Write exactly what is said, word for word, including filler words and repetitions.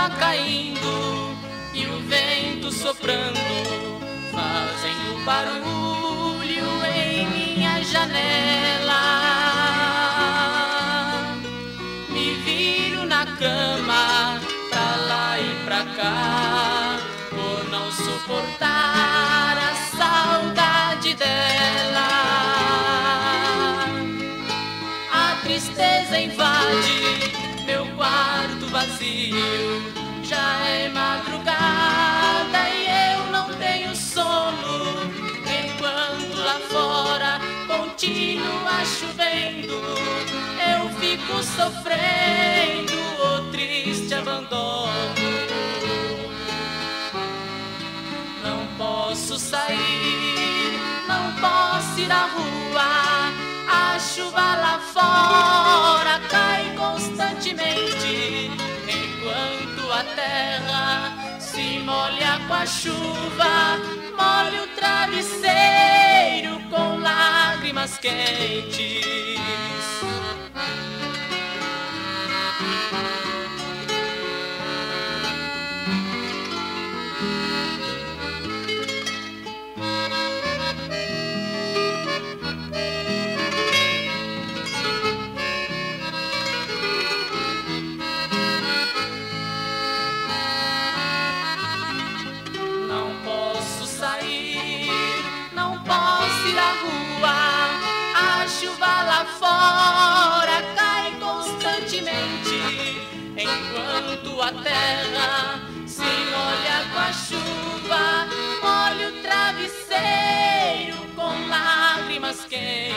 chuva caindo e o vento soprando fazem um barulho em minha janela. Me viro na cama, pra lá e pra cá, por não suportar a saudade dela. A tristeza invade meu quarto vazio, já é madrugada e eu não tenho sono, enquanto lá fora continua chovendo, eu fico sofrendo o triste abandono. Não posso sair, não posso ir à rua, a chuva lá fora cai constantemente, enquanto a terra se molha com a chuva, molha o travesseiro com lágrimas quentes. Fora cai constantemente, enquanto a terra se molha com a chuva, molha o travesseiro com lágrimas quentes.